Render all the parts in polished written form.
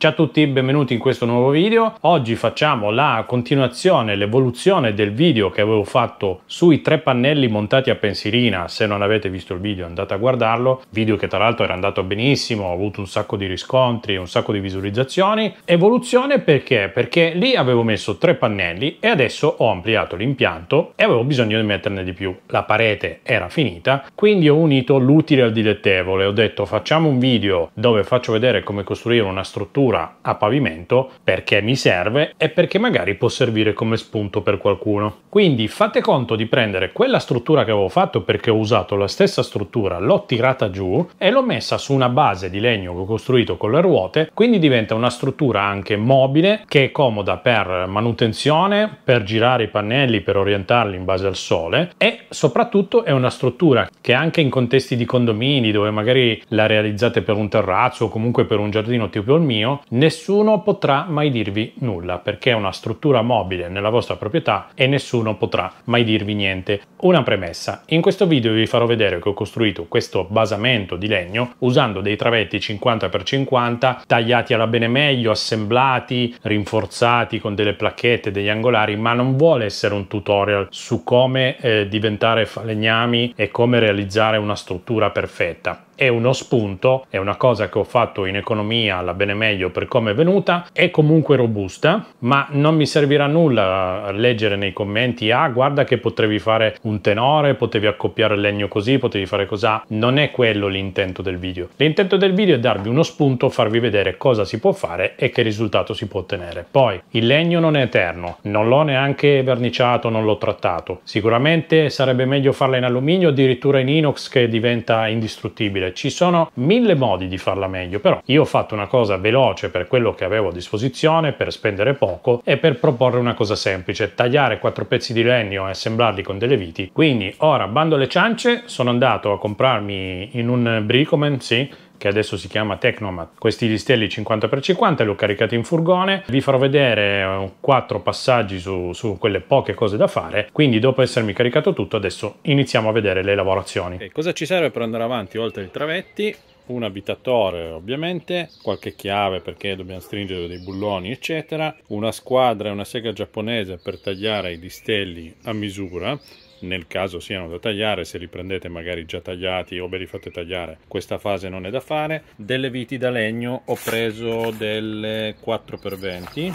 Ciao a tutti, benvenuti in questo nuovo video. Oggi facciamo la continuazione, l'evoluzione del video che avevo fatto sui tre pannelli montati a pensierina. Se non avete visto il video andate a guardarlo, video che tra l'altro era andato benissimo, ho avuto un sacco di riscontri, un sacco di visualizzazioni. Evoluzione perché? Perché lì avevo messo tre pannelli e adesso ho ampliato l'impianto e avevo bisogno di metterne di più. La parete era finita, quindi ho unito l'utile al dilettevole. Ho detto facciamo un video dove faccio vedere come costruire una struttura a pavimento, perché mi serve e perché magari può servire come spunto per qualcuno. Quindi fate conto di prendere quella struttura che avevo fatto, perché ho usato la stessa struttura, l'ho tirata giù e l'ho messa su una base di legno che ho costruito con le ruote, quindi diventa una struttura anche mobile che è comoda per manutenzione, per girare i pannelli, per orientarli in base al sole, e soprattutto è una struttura che anche in contesti di condomini dove magari la realizzate per un terrazzo o comunque per un giardino tipo il mio, nessuno potrà mai dirvi nulla, perché è una struttura mobile nella vostra proprietà e nessuno potrà mai dirvi niente. Una premessa: in questo video vi farò vedere che ho costruito questo basamento di legno usando dei travetti 50x50 tagliati alla bene meglio, assemblati, rinforzati con delle placchette, degli angolari, ma non vuole essere un tutorial su come diventare falegnami e come realizzare una struttura perfetta. È uno spunto, è una cosa che ho fatto in economia alla bene meglio per come è venuta. È comunque robusta, ma non mi servirà nulla a leggere nei commenti ah guarda che potevi fare un tenore, potevi accoppiare il legno così, potevi fare cos'ha. Non è quello l'intento del video. L'intento del video è darvi uno spunto, farvi vedere cosa si può fare e che risultato si può ottenere. Poi il legno non è eterno, non l'ho neanche verniciato, non l'ho trattato. Sicuramente sarebbe meglio farla in alluminio, addirittura in inox, che diventa indistruttibile. Ci sono mille modi di farla meglio, però io ho fatto una cosa veloce per quello che avevo a disposizione, per spendere poco e per proporre una cosa semplice: tagliare 4 pezzi di legno e assemblarli con delle viti. Quindi ora bando alle ciance, sono andato a comprarmi in un Bricoman, sì, che adesso si chiama Tecnomat, questi listelli 50x50, li ho caricati in furgone. Vi farò vedere 4 passaggi su quelle poche cose da fare. Quindi dopo essermi caricato tutto, adesso iniziamo a vedere le lavorazioni. E cosa ci serve per andare avanti oltre i travetti? Un abitatore ovviamente, qualche chiave perché dobbiamo stringere dei bulloni eccetera, una squadra e una sega giapponese per tagliare i listelli a misura, nel caso siano da tagliare. Se li prendete magari già tagliati o ve li fate tagliare, questa fase non è da fare. Delle viti da legno, ho preso delle 4x20,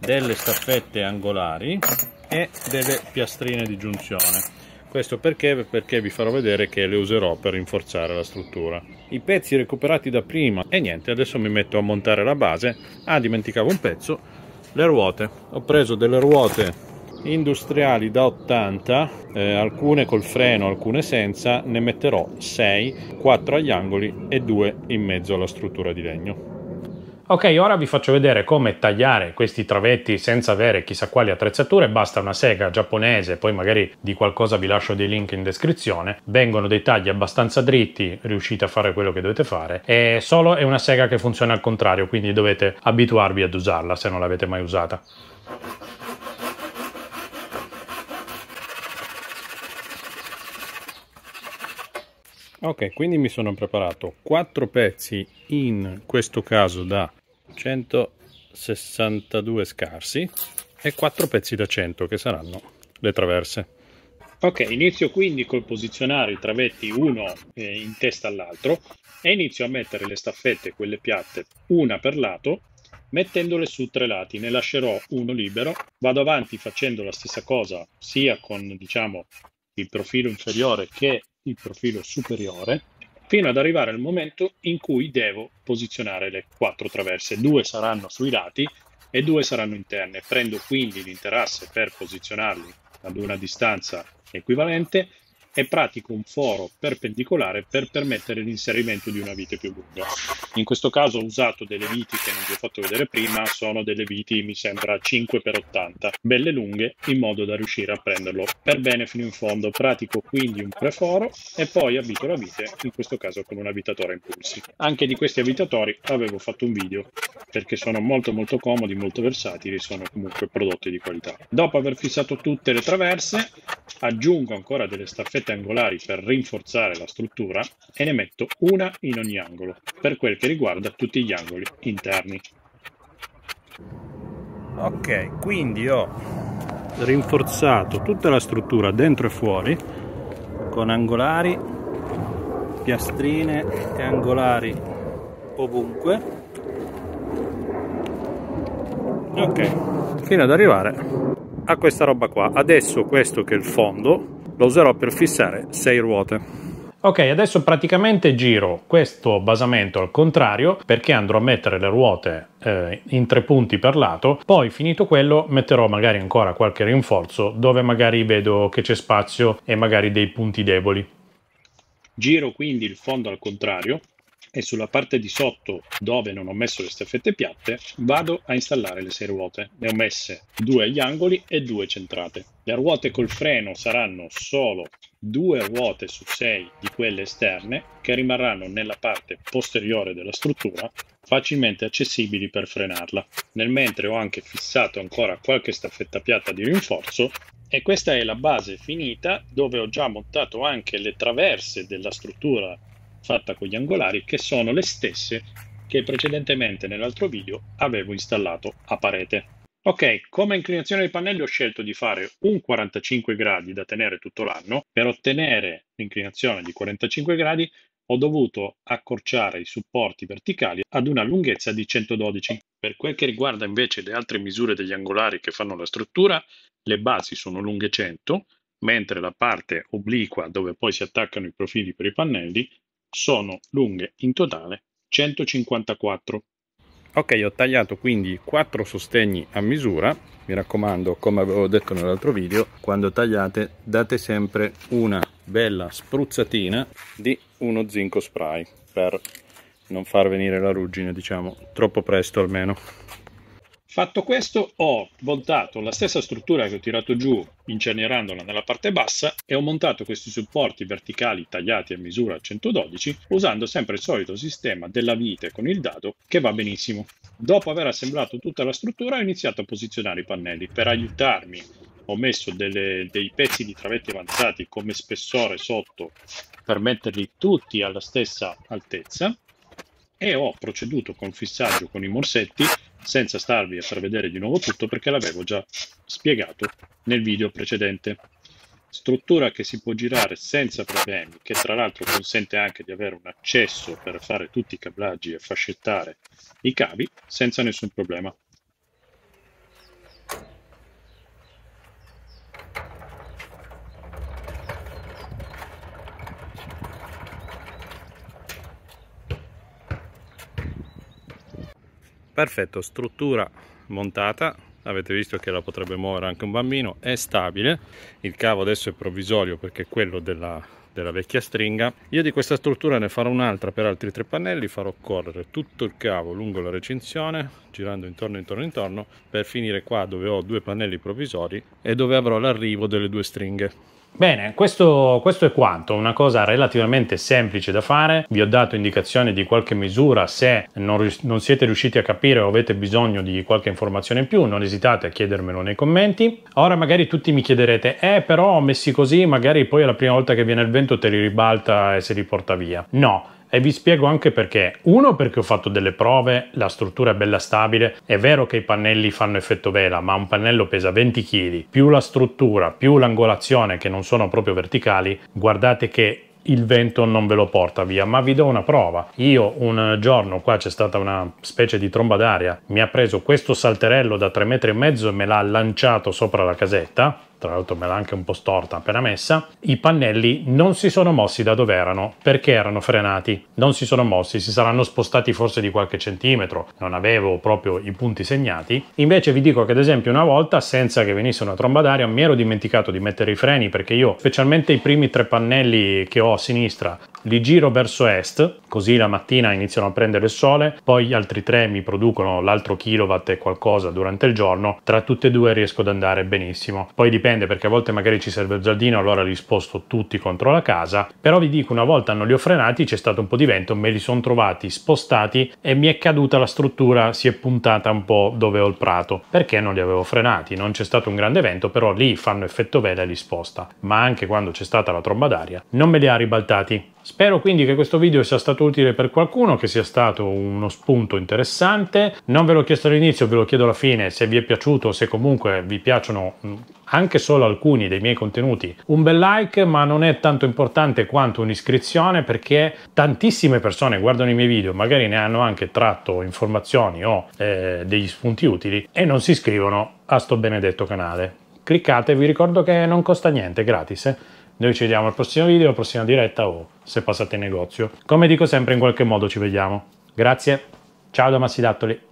delle staffette angolari e delle piastrine di giunzione. Questo perché vi farò vedere che le userò per rinforzare la struttura. I pezzi recuperati da prima. E niente, adesso mi metto a montare la base. Ah, dimenticavo un pezzo, le ruote. Ho preso delle ruote industriali da 80, alcune col freno, alcune senza. Ne metterò 6, 4 agli angoli e 2 in mezzo alla struttura di legno. Ok, ora vi faccio vedere come tagliare questi travetti senza avere chissà quali attrezzature. Basta una sega giapponese, poi magari di qualcosa vi lascio dei link in descrizione. Vengono dei tagli abbastanza dritti, riuscite a fare quello che dovete fare. È solo una sega che funziona al contrario, quindi dovete abituarvi ad usarla se non l'avete mai usata. Ok, quindi mi sono preparato 4 pezzi, in questo caso da 162 scarsi, e 4 pezzi da 100 che saranno le traverse. Ok, inizio quindi col posizionare i travetti uno in testa all'altro e inizio a mettere le staffette, quelle piatte, una per lato, mettendole su 3 lati. Ne lascerò uno libero. Vado avanti facendo la stessa cosa sia con, diciamo, il profilo inferiore che il profilo superiore, fino ad arrivare al momento in cui devo posizionare le 4 traverse. 2 saranno sui lati e 2 saranno interne. Prendo quindi l'interasse per posizionarli ad una distanza equivalente e pratico un foro perpendicolare per permettere l'inserimento di una vite più lunga. In questo caso ho usato delle viti che non vi ho fatto vedere prima, sono delle viti mi sembra 5x80, belle lunghe, in modo da riuscire a prenderlo per bene fino in fondo. Pratico quindi un preforo e poi avvito la vite, in questo caso con un avitatore a impulsi. Anche di questi avvitatori avevo fatto un video perché sono molto molto comodi, molto versatili, sono comunque prodotti di qualità. Dopo aver fissato tutte le traverse, aggiungo ancora delle staffette angolari per rinforzare la struttura e ne metto una in ogni angolo, per quel che riguarda tutti gli angoli interni. Ok, quindi ho rinforzato tutta la struttura dentro e fuori con angolari, piastrine e angolari ovunque, ok, fino ad arrivare a questa roba qua. Adesso questo, che è il fondo, lo userò per fissare 6 ruote. Ok, adesso praticamente giro questo basamento al contrario, perché andrò a mettere le ruote in 3 punti per lato. Poi, finito quello, metterò magari ancora qualche rinforzo dove magari vedo che c'è spazio e magari dei punti deboli. Giro quindi il fondo al contrario e sulla parte di sotto, dove non ho messo le staffette piatte, vado a installare le 6 ruote. Ne ho messe 2 agli angoli e 2 centrate. Le ruote col freno saranno solo 2 ruote su 6 di quelle esterne, che rimarranno nella parte posteriore della struttura, facilmente accessibili per frenarla. Nel mentre ho anche fissato ancora qualche staffetta piatta di rinforzo, e questa è la base finita, dove ho già montato anche le traverse della struttura fatta con gli angolari, che sono le stesse che precedentemente nell'altro video avevo installato a parete. Ok, come inclinazione dei pannelli ho scelto di fare un 45 gradi da tenere tutto l'anno. Per ottenere l'inclinazione di 45 gradi ho dovuto accorciare i supporti verticali ad una lunghezza di 112. Per quel che riguarda invece le altre misure degli angolari che fanno la struttura, le basi sono lunghe 100, mentre la parte obliqua, dove poi si attaccano i profili per i pannelli, sono lunghe in totale 154. Ok, ho tagliato quindi 4 sostegni a misura. Mi raccomando, come avevo detto nell'altro video, quando tagliate date sempre una bella spruzzatina di uno zinco spray per non far venire la ruggine, diciamo, troppo presto almeno. Fatto questo, ho voltato la stessa struttura che ho tirato giù incernierandola nella parte bassa e ho montato questi supporti verticali tagliati a misura 112 usando sempre il solito sistema della vite con il dado, che va benissimo. Dopo aver assemblato tutta la struttura ho iniziato a posizionare i pannelli. Per aiutarmi ho messo dei pezzi di travetti avanzati come spessore sotto per metterli tutti alla stessa altezza e ho proceduto col fissaggio con i morsetti, senza starvi a far vedere di nuovo tutto perché l'avevo già spiegato nel video precedente. Struttura che si può girare senza problemi, che tra l'altro consente anche di avere un accesso per fare tutti i cablaggi e fascettare i cavi senza nessun problema. Perfetto, struttura montata, avete visto che la potrebbe muovere anche un bambino, è stabile, il cavo adesso è provvisorio perché è quello della vecchia stringa. Io di questa struttura ne farò un'altra per altri 3 pannelli, farò correre tutto il cavo lungo la recinzione, girando intorno, per finire qua dove ho 2 pannelli provvisori e dove avrò l'arrivo delle 2 stringhe. Bene, questo è quanto, una cosa relativamente semplice da fare. Vi ho dato indicazioni di qualche misura, se non siete riusciti a capire o avete bisogno di qualche informazione in più non esitate a chiedermelo nei commenti. Ora magari tutti mi chiederete, però messi così magari poi è la prima volta che viene il vento te li ribalta e se li porta via. No! E vi spiego anche perché. Uno, perché ho fatto delle prove, la struttura è bella stabile, è vero che i pannelli fanno effetto vela, ma un pannello pesa 20 kg, più la struttura, più l'angolazione che non sono proprio verticali, guardate che il vento non ve lo porta via. Ma vi do una prova. Io un giorno qua c'è stata una specie di tromba d'aria, mi ha preso questo salterello da 3,5 metri e me l'ha lanciato sopra la casetta, tra l'altro me l'ha anche un po' storta appena messa. I pannelli non si sono mossi da dove erano perché erano frenati, non si sono mossi, si saranno spostati forse di qualche centimetro, non avevo proprio i punti segnati. Invece vi dico che ad esempio una volta, senza che venisse una tromba d'aria, mi ero dimenticato di mettere i freni, perché io specialmente i primi 3 pannelli che ho a sinistra li giro verso est, così la mattina iniziano a prendere il sole, poi gli altri 3 mi producono l'altro kilowatt e qualcosa durante il giorno, tra tutte e 2 riesco ad andare benissimo. Poi dipende dipende, perché a volte magari ci serve il giardino, allora li sposto tutti contro la casa. Però vi dico, una volta non li ho frenati, c'è stato un po' di vento, me li sono trovati spostati e mi è caduta la struttura, si è puntata un po' dove ho il prato, perché non li avevo frenati, non c'è stato un grande vento, però lì fanno effetto vela e li sposta. Ma anche quando c'è stata la tromba d'aria non me li ha ribaltati. Spero quindi che questo video sia stato utile per qualcuno, che sia stato uno spunto interessante. Non ve l'ho chiesto all'inizio, ve lo chiedo alla fine, se vi è piaciuto, se comunque vi piacciono anche solo alcuni dei miei contenuti, un bel like, ma non è tanto importante quanto un'iscrizione, perché tantissime persone guardano i miei video, magari ne hanno anche tratto informazioni o degli spunti utili, e non si iscrivono a sto benedetto canale. Cliccate, vi ricordo che non costa niente, è gratis. Noi ci vediamo al prossimo video, alla prossima diretta, o se passate in negozio. Come dico sempre, in qualche modo ci vediamo. Grazie, ciao da Massy Dattoli.